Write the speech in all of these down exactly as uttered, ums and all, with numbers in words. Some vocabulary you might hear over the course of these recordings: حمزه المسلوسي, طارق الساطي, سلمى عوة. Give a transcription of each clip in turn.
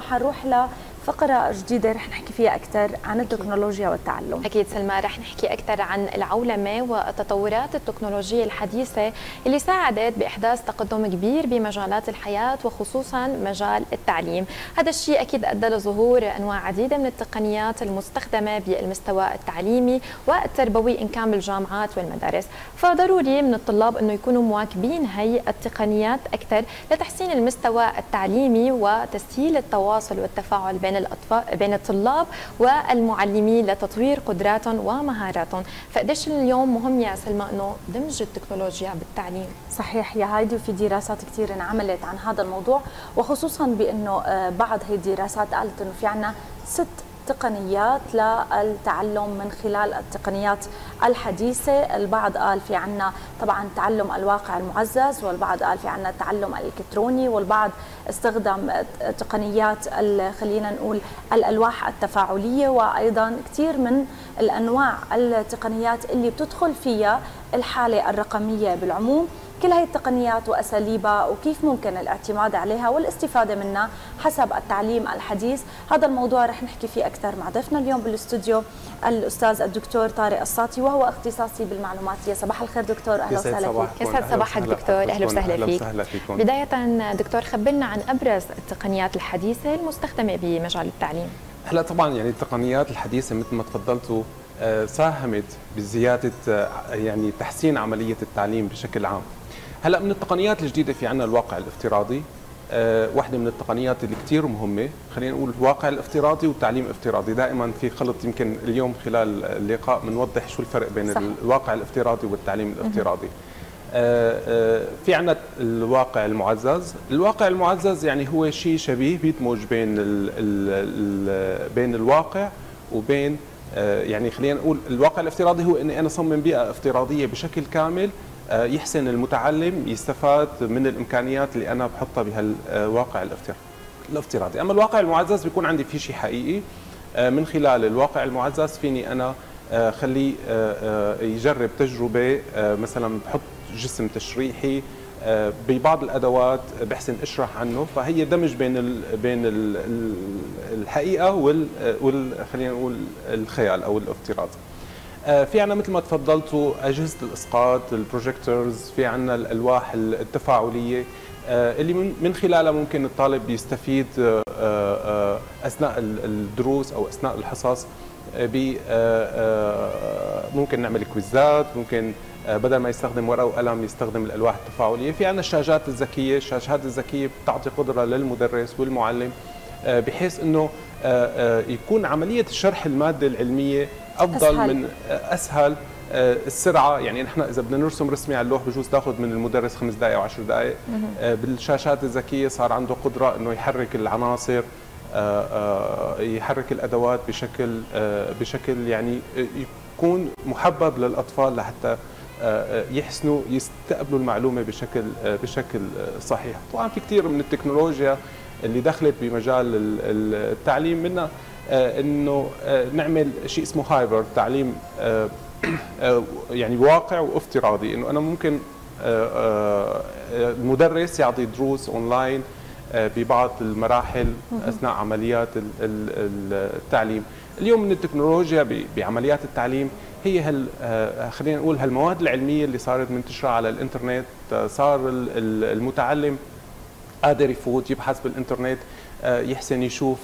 حنروح لفقرة جديدة رح نحكي فيها أكثر عن التكنولوجيا والتعلم. أكيد سلمى، رح نحكي أكثر عن العولمة والتطورات التكنولوجية الحديثة اللي ساعدت بإحداث تقدم كبير بمجالات الحياة وخصوصا مجال التعليم. هذا الشيء أكيد أدى لظهور أنواع عديدة من التقنيات المستخدمة بالمستوى التعليمي والتربوي إن كان بالجامعات والمدارس، فضروري من الطلاب أنه يكونوا مواكبين هي التقنيات أكثر لتحسين المستوى التعليمي وتسهيل التواصل والتفاعل بين الأطفال بين الطلاب والمعلمين لتطوير قدراتهم ومهاراتهم. فقديش اليوم مهم يا سلمى أنه دمج التكنولوجيا بالتعليم؟ صحيح يا هايدي، وفي دراسات كثير انعملت عن هذا الموضوع، وخصوصا بأنه بعض هي الدراسات قالت أنه في عنا ست تقنيات للتعلم من خلال التقنيات الحديثة. البعض قال في عنا طبعا تعلم الواقع المعزز، والبعض قال في عنا التعلم الإلكتروني، والبعض استخدم تقنيات خلينا نقول الألواح التفاعلية، وأيضا كثير من الأنواع التقنيات اللي بتدخل فيها الحالة الرقمية بالعموم. كل هاي التقنيات وأساليبها وكيف ممكن الاعتماد عليها والاستفادة منها حسب التعليم الحديث، هذا الموضوع رح نحكي فيه أكثر مع ضيفنا اليوم بالاستوديو الأستاذ الدكتور طارق الساطي، وهو اختصاصي بالمعلومات. يا صباح الخير دكتور، أهلا وسهلا فيك. يسعد صباحك دكتور، أهلا وسهلا فيك. بداية دكتور خبرنا عن أبرز التقنيات الحديثة المستخدمة بمجال التعليم. هلا طبعا يعني التقنيات الحديثة مثل ما تفضلتوا ساهمت بزيادة يعني تحسين عملية التعليم بشكل عام. هلا من التقنيات الجديده في عندنا الواقع الافتراضي، أه واحده من التقنيات اللي كثير مهمه، خلينا نقول الواقع الافتراضي والتعليم الافتراضي، دائما في خلط. يمكن اليوم خلال اللقاء بنوضح شو الفرق بين صح. الواقع الافتراضي والتعليم الافتراضي. أه أه في عندنا الواقع المعزز، الواقع المعزز يعني هو شيء شبيه بيدمج بين ال ال ال بين الواقع وبين أه يعني خلينا نقول الواقع الافتراضي هو اني انا اصمم بيئه افتراضيه بشكل كامل يحسن المتعلم يستفاد من الامكانيات اللي انا بحطها بهالواقع الافتراضي. اما الواقع المعزز بيكون عندي في شيء حقيقي، من خلال الواقع المعزز فيني انا خليه يجرب تجربه، مثلا بحط جسم تشريحي ببعض الادوات بحسن اشرح عنه، فهي دمج بين ال بين ال الحقيقه وال خلينا نقول الخيال او الافتراض. في عنا مثل ما تفضلتوا أجهزة الإسقاط، البروجيكتورز، في عنا الألواح التفاعلية اللي من خلالها ممكن الطالب يستفيد أثناء الدروس أو أثناء الحصص. ممكن نعمل كويزات، ممكن بدل ما يستخدم ورقة وقلم يستخدم الألواح التفاعلية. في عنا الشاشات الذكية، الشاشات الذكية بتعطي قدرة للمدرس والمعلم بحيث أنه يكون عملية شرح المادة العلمية افضل أسهل. من اسهل السرعه، يعني نحن اذا بدنا نرسم رسمه على اللوح بجوز تاخذ من المدرس خمس دقائق او عشر دقائق، بالشاشات الذكيه صار عنده قدره انه يحرك العناصر، يحرك الادوات بشكل بشكل يعني يكون محبب للاطفال لحتى يحسنوا يستقبلوا المعلومه بشكل بشكل صحيح. طبعا في كثير من التكنولوجيا اللي دخلت بمجال التعليم، منها انه نعمل شيء اسمه هايبر تعليم، يعني واقع وافتراضي، انه انا ممكن المدرس يعطي دروس اونلاين ببعض المراحل اثناء عمليات التعليم. اليوم من التكنولوجيا بعمليات التعليم هي هال خلينا نقول هالمواد العلميه اللي صارت منتشره على الانترنت، صار المتعلم قادر يفوت يبحث بالانترنت، يحسن يشوف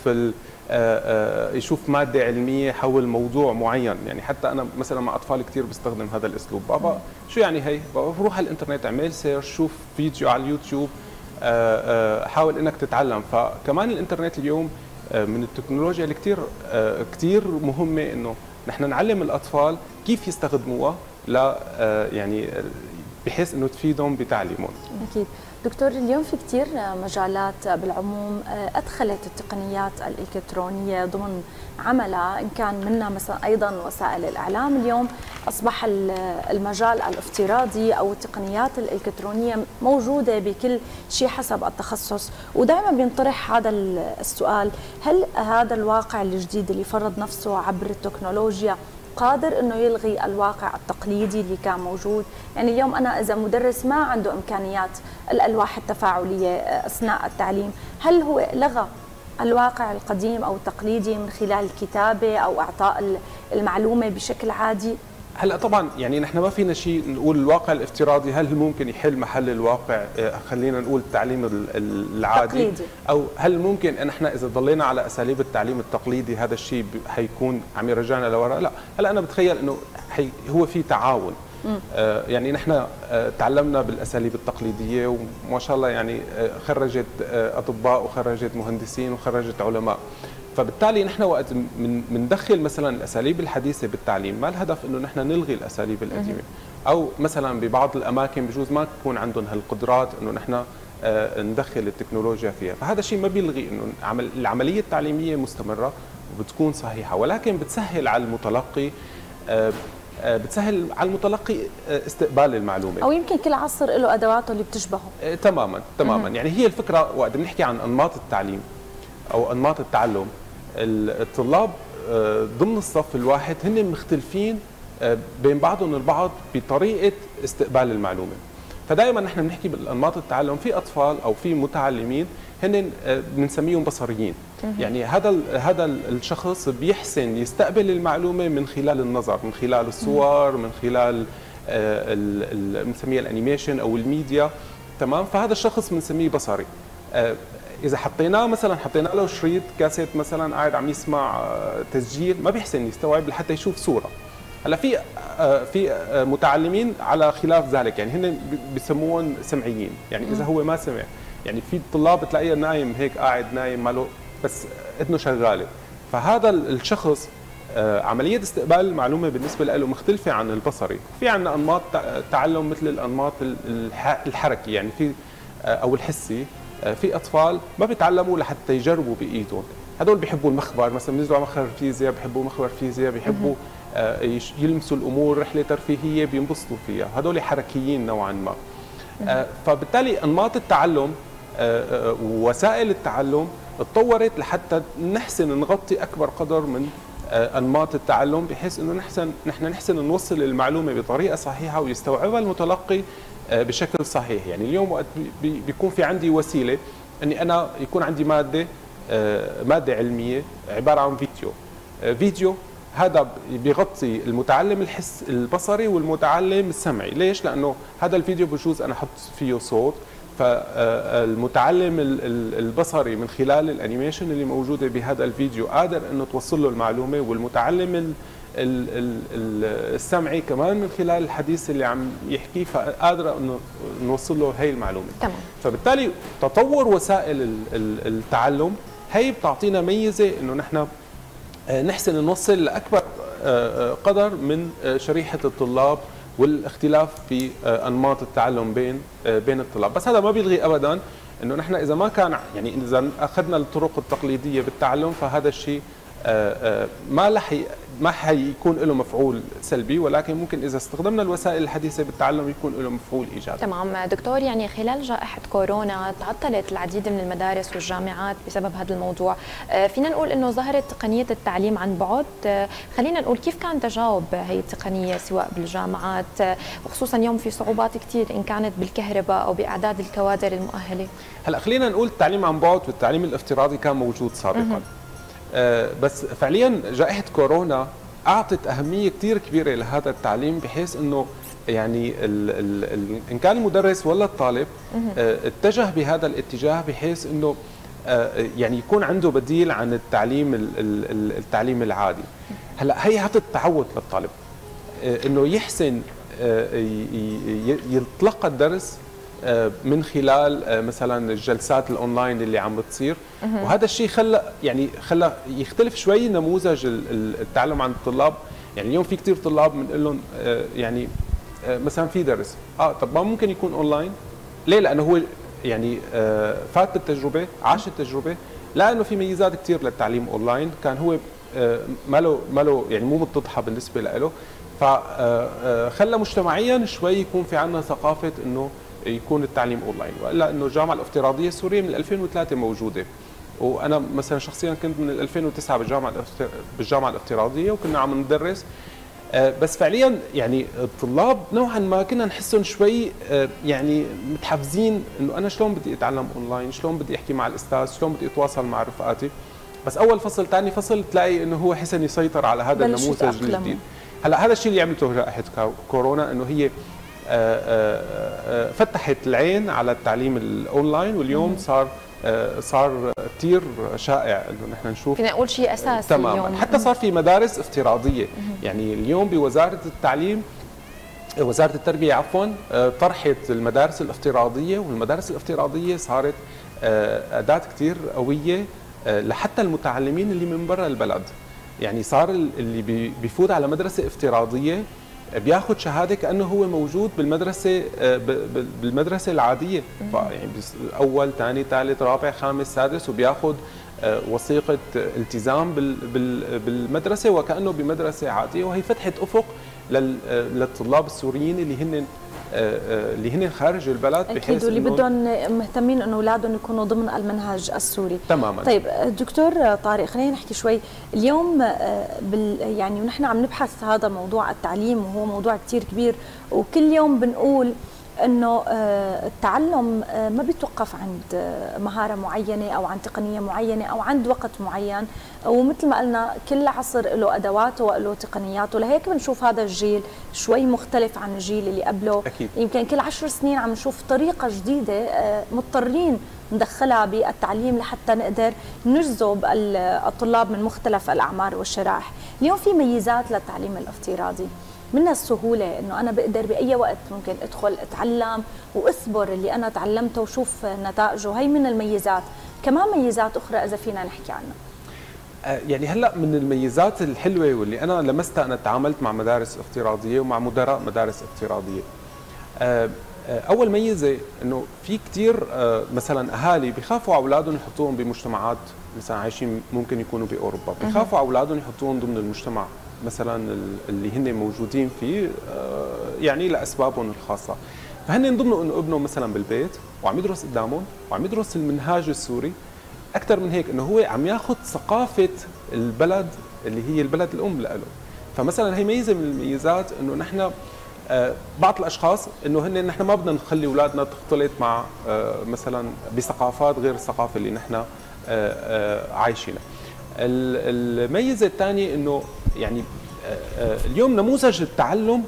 يشوف مادة علمية حول موضوع معين. يعني حتى أنا مثلا مع أطفال كثير بستخدم هذا الأسلوب، بابا شو يعني هي؟ بابا روح على الإنترنت، اعمل سيرش، شوف فيديو على اليوتيوب، حاول إنك تتعلم. فكمان الإنترنت اليوم من التكنولوجيا اللي كثير كثير مهمة إنه نحن نعلم الأطفال كيف يستخدموها ل يعني بحيث إنه تفيدهم بتعليمهم. أكيد دكتور، اليوم في كثير مجالات بالعموم أدخلت التقنيات الإلكترونية ضمن عملها، إن كان منها مثلا أيضا وسائل الإعلام. اليوم أصبح المجال الافتراضي أو التقنيات الإلكترونية موجودة بكل شيء حسب التخصص، ودائما بينطرح هذا السؤال، هل هذا الواقع الجديد اللي فرض نفسه عبر التكنولوجيا قادر انه يلغي الواقع التقليدي اللي كان موجود؟ يعني اليوم انا اذا مدرس ما عنده امكانيات الالواح التفاعليه اثناء التعليم، هل هو لغى الواقع القديم أو التقليدي من خلال الكتابة أو إعطاء المعلومة بشكل عادي؟ هلا طبعا يعني نحن ما فينا شيء نقول الواقع الافتراضي هل ممكن يحل محل الواقع، خلينا نقول التعليم العادي او هل ممكن ان احنا اذا ضلينا على اساليب التعليم التقليدي هذا الشيء حيكون عم يرجعنا لورا؟ لا، هلا انا بتخيل انه هو في تعاون. آه يعني نحن آه تعلمنا بالاساليب التقليديه وما شاء الله يعني آه خرجت آه اطباء وخرجت مهندسين وخرجت علماء، فبالتالي نحن وقت بندخل مثلا الاساليب الحديثه بالتعليم ما الهدف انه نحن نلغي الاساليب القديمه، او مثلا ببعض الاماكن بجوز ما تكون عندهم هالقدرات انه نحن آه ندخل التكنولوجيا فيها، فهذا الشيء ما بيلغي انه العمليه التعليميه مستمره وبتكون صحيحه، ولكن بتسهل على المتلقي آه بتسهل على المتلقي استقبال المعلومه، او يمكن كل عصر له ادواته اللي بتشبهه. آه، تماما تماما. يعني هي الفكره وقت بنحكي عن انماط التعليم او انماط التعلم، الطلاب آه ضمن الصف الواحد هن مختلفين آه بين بعضهم البعض بطريقه استقبال المعلومه، فدائما نحن بنحكي بالانماط التعلم في اطفال او في متعلمين هن بنسميهم بصريين، يعني هذا هذا الشخص بيحسن يستقبل المعلومه من خلال النظر، من خلال الصور، من خلال بنسميها الانيميشن او الميديا، تمام؟ فهذا الشخص بنسميه بصري. اذا حطيناه مثلا حطينا له شريط كاسيت مثلا قاعد عم يسمع تسجيل ما بيحسن يستوعب لحتى يشوف صوره. هلا في في متعلمين على خلاف ذلك، يعني هن بسموهم سمعيين، يعني اذا هو ما سمع، يعني في طلاب بتلاقيه نايم هيك قاعد نايم ماله بس اذنه شغاله، فهذا الشخص عمليه استقبال المعلومه بالنسبه له مختلفه عن البصري. في عندنا انماط تعلم مثل الانماط الحركي يعني في او الحسي، في اطفال ما بيتعلموا لحتى يجربوا بايدهم، هذول بيحبوا المخبر مثلا، بينزلوا على مخبر فيزياء بيحبوا مخبر فيزياء، بيحبوا يلمسوا الامور، رحله ترفيهيه بينبسطوا فيها، هذول حركيين نوعا ما. فبالتالي انماط التعلم ووسائل التعلم اتطورت لحتى نحسن نغطي اكبر قدر من انماط التعلم، بحيث انه نحسن نحن نحسن نوصل المعلومه بطريقه صحيحه ويستوعبها المتلقي بشكل صحيح. يعني اليوم وقت بيكون في عندي وسيله اني انا يكون عندي ماده ماده علميه عباره عن فيديو فيديو هذا بيغطي المتعلم الحس البصري والمتعلم السمعي. ليش؟ لانه هذا الفيديو بجوز انا احط فيه صوت، فالمتعلم البصري من خلال الانيميشن اللي موجوده بهذا الفيديو قادر انه توصل له المعلومه، والمتعلم السمعي كمان من خلال الحديث اللي عم يحكيه فقادر انه نوصل له هي المعلومه. تمام. فبالتالي تطور وسائل التعلم هي بتعطينا ميزه انه نحن نحسن نوصل لاكبر قدر من شريحه الطلاب والاختلاف في انماط التعلم بين بين الطلاب، بس هذا ما بيلغي ابدا انه نحن اذا ما كان يعني اذا اخذنا الطرق التقليديه بالتعلم فهذا الشيء ما لح ما حيكون له مفعول سلبي، ولكن ممكن اذا استخدمنا الوسائل الحديثه بالتعلم يكون له مفعول ايجابي. تمام دكتور، يعني خلال جائحه كورونا تعطلت العديد من المدارس والجامعات بسبب هذا الموضوع، فينا نقول انه ظهرت تقنيه التعليم عن بعد، خلينا نقول كيف كان تجاوب هي التقنيه سواء بالجامعات وخصوصا اليوم في صعوبات كثير ان كانت بالكهرباء او باعداد الكوادر المؤهله؟ هلا خلينا نقول التعليم عن بعد والتعليم الافتراضي كان موجود سابقا. بس فعليا جائحة كورونا أعطت أهمية كتير كبيرة لهذا التعليم، بحيث أنه يعني ال ال إن كان المدرس ولا الطالب اتجه بهذا الاتجاه، بحيث أنه يعني يكون عنده بديل عن التعليم التعليم العادي. هلا هي عطت تعود للطالب أنه يحسن يتلقى الدرس من خلال مثلا الجلسات الاونلاين اللي عم بتصير، وهذا الشيء خلى يعني خلى يختلف شوي نموذج التعلم عند الطلاب. يعني اليوم في كثير طلاب بنقول لهم يعني مثلا في درس اه طب ما ممكن يكون اونلاين؟ ليه؟ لانه هو يعني فات التجربه، عاش التجربه، لانه في ميزات كثير للتعليم اونلاين كان هو ما له ما له يعني مو متضحه بالنسبه له، فخلى مجتمعيا شوي يكون في عندنا ثقافه انه يكون التعليم اونلاين، والا انه الجامعه الافتراضيه السوريه من ألفين وثلاثة موجوده، وانا مثلا شخصيا كنت من ألفين وتسعة بالجامعه بالجامعه الافتراضيه وكنا عم ندرس بس فعليا يعني الطلاب نوعا ما كنا نحسهم شوي يعني متحفزين انه انا شلون بدي اتعلم اونلاين، شلون بدي احكي مع الاستاذ، شلون بدي اتواصل مع رفقاتي. بس اول فصل ثاني فصل تلاقي انه هو حسن يسيطر على هذا النموذج الجديد. هلا هذا الشيء اللي عملته جائحه كورونا، انه هي فتحت العين على التعليم الاونلاين، واليوم صار صار كثير شائع انه نحن نشوف. فينا نقول شيء اساسي تماما اليوم. حتى صار في مدارس افتراضيه، يعني اليوم بوزاره التعليم وزاره التربيه عفوا طرحت المدارس الافتراضيه، والمدارس الافتراضيه صارت اداه كثير قويه لحتى المتعلمين اللي من برا البلد. يعني صار اللي بيفوت على مدرسه افتراضيه بياخذ شهاده كانه هو موجود بالمدرسه بالمدرسه العاديه، يعني اول ثاني ثالث رابع خامس سادس، وبياخذ وثيقه التزام بالمدرسه وكانه بمدرسه عاديه. وهي فتحت افق للطلاب السوريين اللي هن اللي هن خارج البلد، بحيث اللي بدهم مهتمين انه اولادهم يكونوا ضمن المنهج السوري تماما. طيب دكتور طارق، خلينا نحكي شوي اليوم بال يعني ونحن عم نبحث هذا موضوع التعليم، وهو موضوع كثير كبير، وكل يوم بنقول انه التعلم ما بيتوقف عند مهاره معينه او عن تقنيه معينه او عند وقت معين، ومثل ما قلنا كل عصر له ادواته وله تقنياته. لهيك بنشوف هذا الجيل شوي مختلف عن الجيل اللي قبله. أكيد. يمكن كل عشر سنين عم نشوف طريقه جديده مضطرين ندخلها بالتعليم لحتى نقدر نجذب الطلاب من مختلف الاعمار والشرائح. اليوم في ميزات للتعليم الافتراضي، منها السهولة أنه أنا بقدر بأي وقت ممكن أدخل أتعلم وأصبر اللي أنا تعلمته وشوف نتائجه. هي من الميزات. كمان ميزات أخرى إذا فينا نحكي عنها. يعني هلأ من الميزات الحلوة واللي أنا لمستها، أنا تعاملت مع مدارس افتراضية ومع مدراء مدارس افتراضية. أول ميزة أنه في كتير مثلا أهالي بيخافوا على أولادهم يحطوهم بمجتمعات مثلا عايشين ممكن يكونوا بأوروبا، بيخافوا على أولادهم يحطوهم ضمن المجتمع مثلا اللي هن موجودين فيه يعني لاسبابهم الخاصه. فهن ضمنوا انه ابنه مثلا بالبيت وعم يدرس قدامهم وعم يدرس المنهاج السوري. اكثر من هيك انه هو عم ياخذ ثقافه البلد اللي هي البلد الام له. فمثلا هي ميزه من الميزات، انه نحن بعض الاشخاص انه هن نحن ما بدنا نخلي اولادنا تختلط مع مثلا بثقافات غير الثقافه اللي نحن عايشينها. الميزه الثانيه انه يعني اليوم نموذج التعلم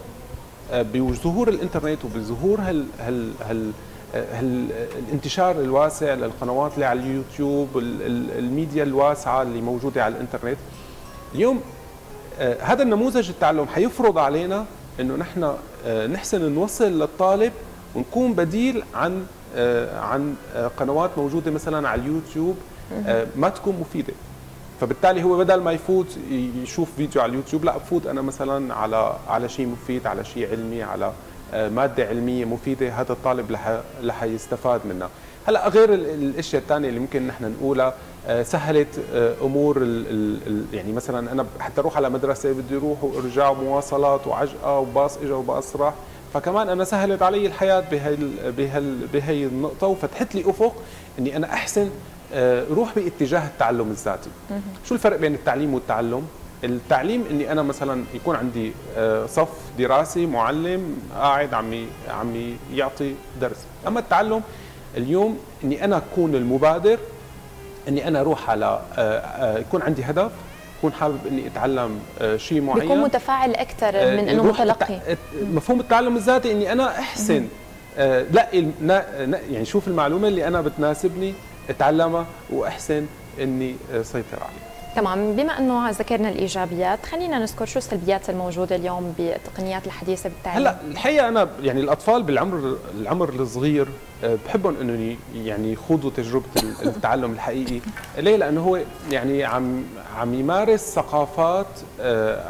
بظهور الانترنت وبظهور هال هال هال الانتشار الواسع للقنوات اللي على اليوتيوب، الميديا الواسعه اللي موجوده على الانترنت، اليوم هذا النموذج التعلم حيفرض علينا انه نحن نحسن نوصل للطالب ونكون بديل عن عن قنوات موجوده مثلا على اليوتيوب ما تكون مفيده. فبالتالي هو بدل ما يفوت يشوف فيديو على اليوتيوب، لا بفوت انا مثلا على على شيء مفيد، على شيء علمي، على ماده علميه مفيده هذا الطالب رح يستفاد منها. هلا غير الاشياء الثانيه اللي ممكن نحن نقولها، سهلت امور ال ال يعني مثلا انا حتى اروح على مدرسه بدي اروح وارجع ومواصلات وعجقه وباص اجى وباص راح، فكمان انا سهلت علي الحياه بهي بهي بهي النقطه، وفتحت لي افق اني انا احسن روح باتجاه التعلم الذاتي. شو الفرق بين التعليم والتعلم؟ التعليم اني انا مثلا يكون عندي صف دراسي، معلم قاعد عم عم يعطي درس. اما التعلم اليوم اني انا اكون المبادر، اني انا اروح على يكون عندي هدف، يكون حابب اني اتعلم شيء معين، بيكون متفاعل اكثر من انه متلقي. مفهوم التعلم الذاتي اني انا احسن لقي يعني شوف المعلومه اللي انا بتناسبني اتعلمها واحسن اني سيطر عليها. تمام، بما انه ذكرنا الايجابيات خلينا نذكر شو السلبيات الموجوده اليوم بالتقنيات الحديثه بالتعليم. هلا الحقيقه انا يعني الاطفال بالعمر العمر الصغير بحبهم انه يعني يخوضوا تجربه التعلم الحقيقي. ليه؟ لانه هو يعني عم عم يمارس ثقافات،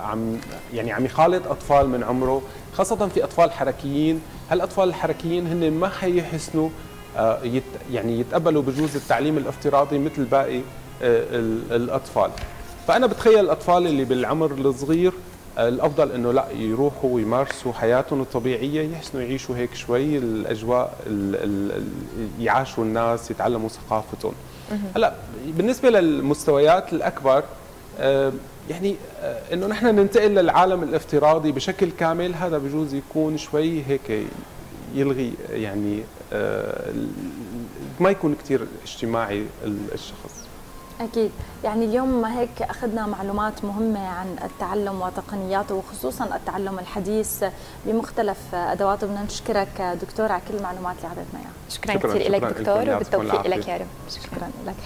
عم يعني عم يخالط اطفال من عمره، خاصه في اطفال حركيين. هالاطفال الحركيين هن ما حيحسنوا يت يعني يتقبلوا بجوز التعليم الافتراضي مثل باقي الاطفال. فانا بتخيل الاطفال اللي بالعمر الصغير الافضل انه لا يروحوا ويمارسوا حياتهم الطبيعيه، يحسنوا يعيشوا هيك شوي الاجواء، يعاشوا الناس، يتعلموا ثقافتهم. هلا بالنسبه للمستويات الاكبر يعني انه نحن ننتقل للعالم الافتراضي بشكل كامل، هذا بجوز يكون شوي هيك يلغي، يعني ما يكون كثير اجتماعي الشخص. أكيد. يعني اليوم هيك أخذنا معلومات مهمة عن التعلم وتقنياته، وخصوصا التعلم الحديث بمختلف أدواته. بدنا نشكرك دكتور على كل المعلومات اللي عطيتنا إياها. شكرا, شكرا كثير لك دكتور، وبالتوفيق لك يا رب. شكرا لك.